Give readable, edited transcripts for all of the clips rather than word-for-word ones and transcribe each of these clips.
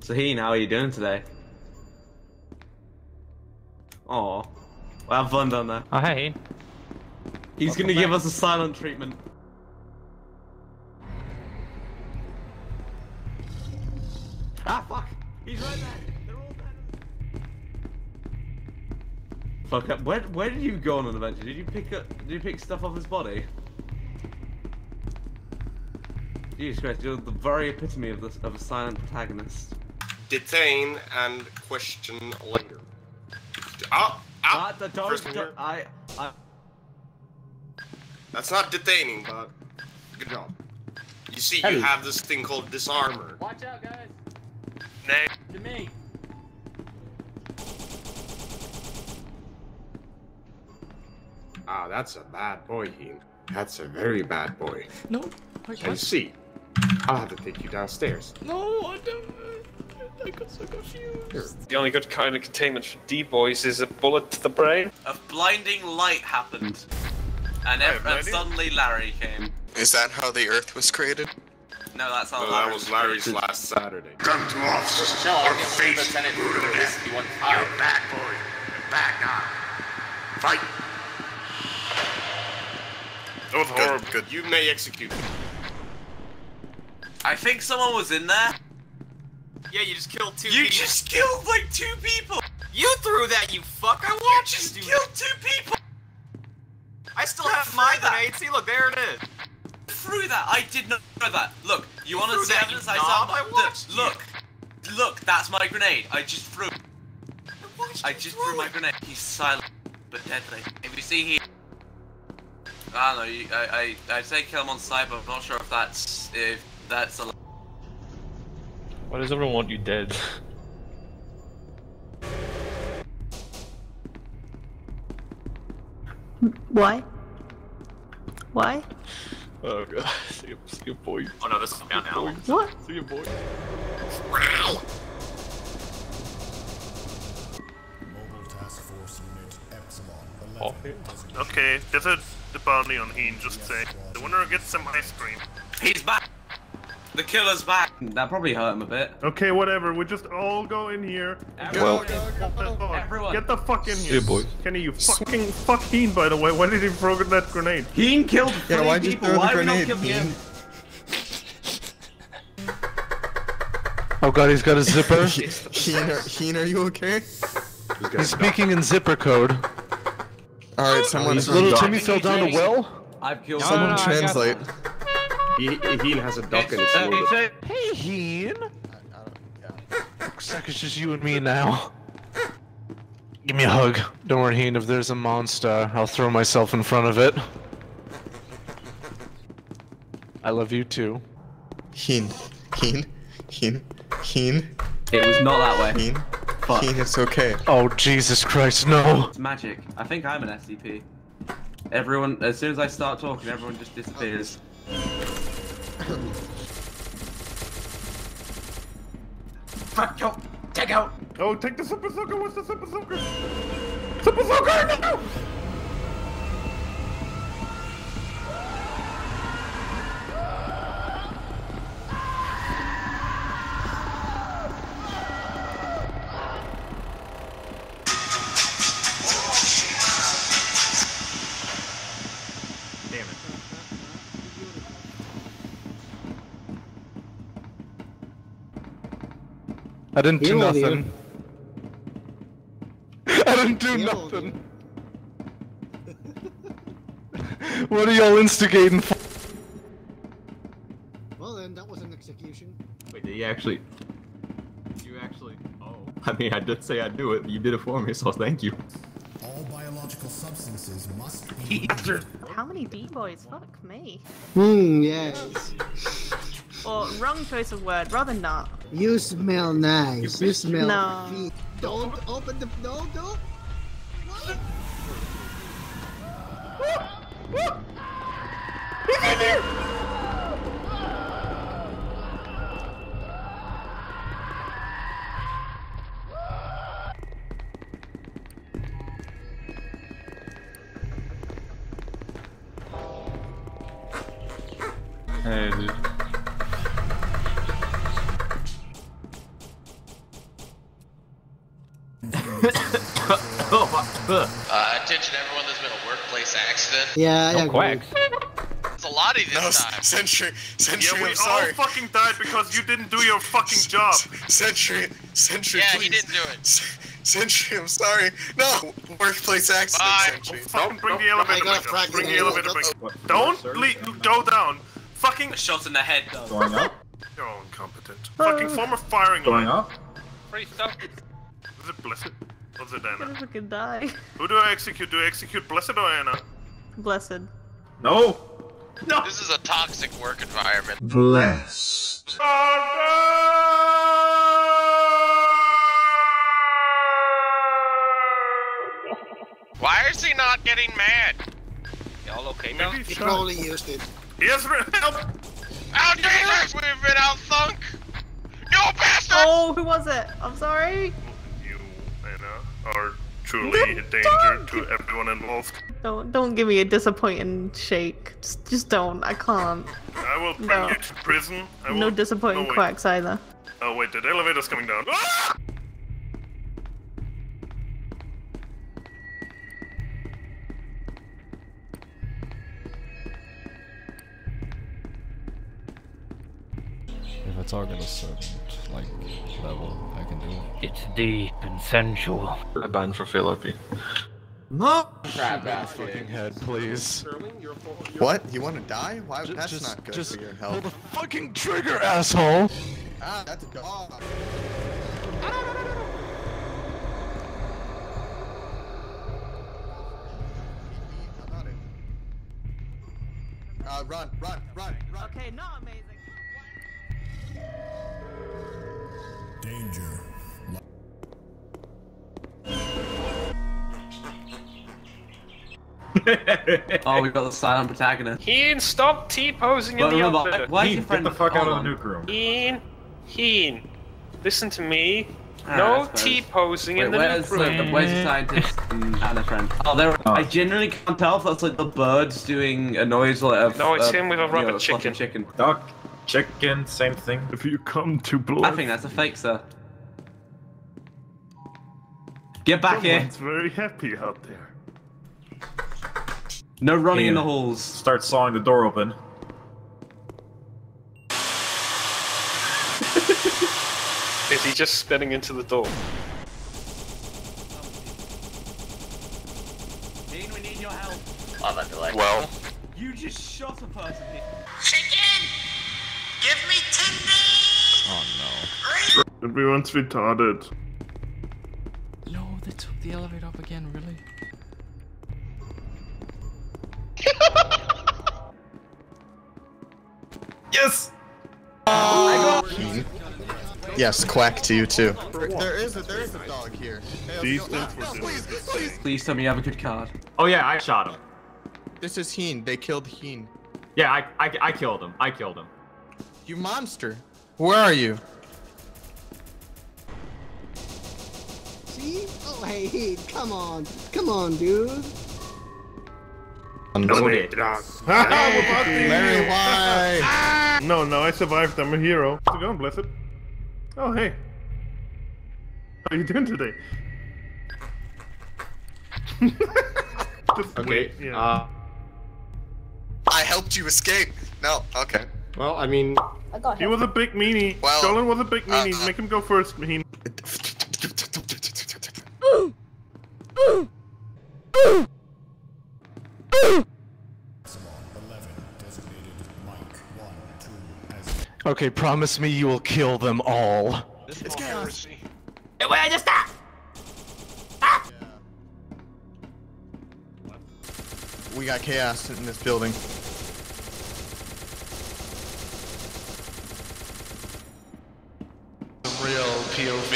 So Hean, how are you doing today? Oh, well, have fun down there. Oh, hey Hean. He's gonna give us a silent treatment. Ah, fuck! He's right there! They're all dead! Fuck up. Where did you go on an adventure? Did you pick stuff off his body? Jesus Christ, you're the very epitome of this, of a silent protagonist. Detain and question later. Ah! That's not detaining, but good job. You see, you have this thing called disarmor. Watch out, guys! To me. Ah, that's a bad boy, Hean. That's a very bad boy. No, I can't. And see, I'll have to take you downstairs. No, I don't. I got so confused. Here. The only good kind of containment for D-Boys is a bullet to the brain. A blinding light happened. And suddenly Larry came. Is that how the Earth was created? No, that's how Larry was created. That was Larry's last Saturday. Come to officers, or face Lieutenant Brutus. You're a bad boy. You're a bad guy. Fight. That was horrible. Good. You may execute. I think someone was in there. Yeah, you just killed two people. You just killed, like, two people! You threw that, you fuck! I watched you! You just killed two people! I still have my grenade. See, look, there it is. Through that, I did not throw that. Look, you want to see evidence? I saw. Look, that's my grenade. I just threw. I just threw my grenade. He's silent but deadly. If you see he, I don't know. I say kill him on sight, but I'm not sure if that's a. Why does everyone want you dead? Why? Oh god, see your boy. Oh no, this is down now. What? See your boy. Wow! Mobile Task Force Unit Epsilon. Oh. Okay, this is the bounty on Hean, just say. The winner gets some ice cream. He's back! The killer's back! That probably hurt him a bit. Okay, whatever, we just all go in here. Everyone. Get the fuck in here. Boy. Kenny, you fucking fuck Hean, by the way. Why did he throw that grenade? Hean killed three people. Why did he kill him? Oh god, he's got a zipper. Hean, are you okay? He's speaking in zipper code. Alright, someone's little Timmy fell down a well? I've killed someone. Translate. Hean has a duck in his shoulder. Hey, Hean! Looks like it's just you and me now. Give me a hug. Don't worry, Hean, if there's a monster, I'll throw myself in front of it. I love you too. Hean. It was not that way. Hean, it's okay. Oh, Jesus Christ, no! It's magic. I think I'm an SCP. Everyone, as soon as I start talking, everyone just disappears. Fuck you! Take out! Oh, take the super soaker! What's the super soaker? Super soaker! No! I didn't do nothing. I didn't do nothing. What are y'all instigating for? Well then, that was an execution. Wait, did he actually? Oh. I mean, I did say I'd do it, but you did it for me, so thank you. All biological substances must be. How many D-Boys? Fuck me. Yes. Or wrong choice of word, rather not. You smell nice. You smell feet. Don't open the door. Don't. He's in there. Hey, dude. Attention everyone, there's been a workplace accident. Yeah, no quacks. It's a lot of this time. Sentry, yeah, we all fucking died because you didn't do your fucking job. Sentry, yeah, please. He didn't do it. Sentry, I'm sorry. No! Workplace accident, Sentry. Bring the elevator back up. Don't go down. Fucking shots in the head. Going up? You're all incompetent. Fucking former firing line. Going up? Free stuff. Is it Blessed? What's it, Anna? Fucking die. Who do I execute? Do I execute Blessed or Anna? Blessed. No! No! This is a toxic work environment. Blessed. Why is he not getting mad? Y'all okay now? He probably used it. He has help! How dangerous would have been out thunk! You bastard! Oh, who was it? I'm sorry. You, Anna, are truly a danger to everyone involved. Don't give me a disappointing shake. Just don't. I can't. I will bring you to prison. No disappointing quacks either. Oh wait, the elevator's coming down. Ah! If it's all gonna certain level, I can do it. It's deep and sensual. I ban for Philippi. No! Grab that fucking head, please. What? You wanna die? Why? That's not good for your health. Pull the fucking trigger, asshole! Ah, that's a dog. Run. Okay, not amazing. Danger. Oh, we got the silent protagonist. Hean, stop T-posing in the elevator. Why is your friend? Get the fuck out of the nuke room. Hean, listen to me. No T-posing in the nuke room. Where's the scientist and a friend? Oh, there. I generally can't tell if that's like the birds doing a noise or whatever. No, it's him with a rubber chicken. Duck. Chicken, same thing. If you come to blow, I think that's a fake, sir. Get back here. It's very happy out there. No running in the halls. Start sawing the door open. Is he just spinning into the door? Dean, we need your help. Oh, that delay. Well, you just shot a person here. Chicken! Give me Tindy! Oh no. Everyone's retarded. No, they took the elevator up again, really? Yes! I got it. Yes, quack to you too. There is a dog here. Hey, please tell me you have a good card. Oh yeah, I shot him. This is Hean, they killed Hean. Yeah, I killed him, You monster! Where are you? See? Oh hey, come on, dude. Larry, why? No, I survived. I'm a hero. How's it going, Blessed? Oh hey, how are you doing today? I helped you escape. No, okay. Well, I mean, he was a big meanie. Well, Colin was a big meanie. Make him go first, Maheen. Okay, promise me you will kill them all. It's chaos. Wait, I just stopped. Stop. Yeah. We got chaos in this building. POV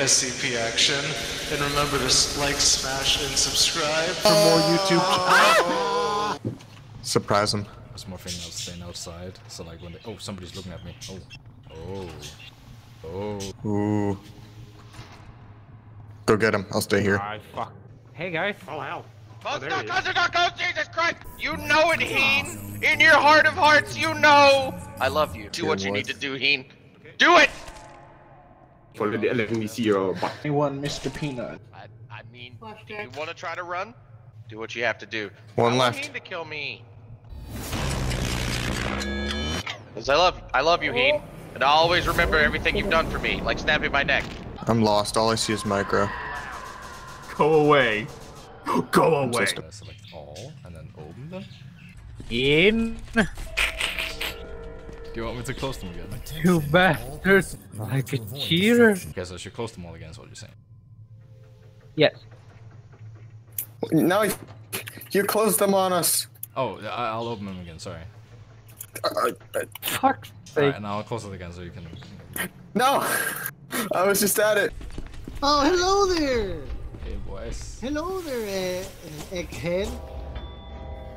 SCP action, and remember to like, smash, and subscribe for more YouTube. Surprise them. There's more thing of staying outside, so like when they somebody's looking at me. Ooh. Go get him. I'll stay here. Fuck. Hey guys. Oh hell. Oh, Jesus Christ! You know it, Hean. In your heart of hearts, you know. I love you. Do what you need to do, Hean. Do it. for letting me see your butt. Anyone, Mr. Peanut? I mean, if you want to try to run, do what you have to do. One left. You need to kill me. Cause I love you, Hean, and I'll always remember everything you've done for me, like snapping my neck. I'm lost. All I see is micro. Go away. Go away. Select all and then open them. In. Do you want me to close them again? You bastards! Like a cheater! Okay, so I should close them all again, is what you're saying. Yes. No, you closed them on us! Oh, I'll open them again, sorry. Fuck's sake. Alright, and I'll close it again so you can... No! I was just at it! Oh, hello there! Hey, boys. Hello there, egghead.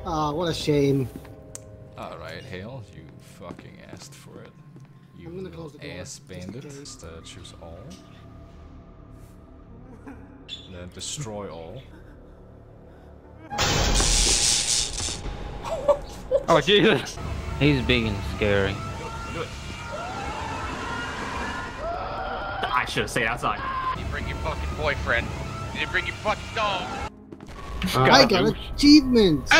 Aw, what a shame. Alright, Hale, you fucking asked for it. You I'm gonna close the door. Ass bandit. Just choose all. And then destroy all. Oh Jesus! He's big and scary. Do it. I should have stayed outside. You bring your fucking boyfriend. You bring your fucking dog. I got achievements.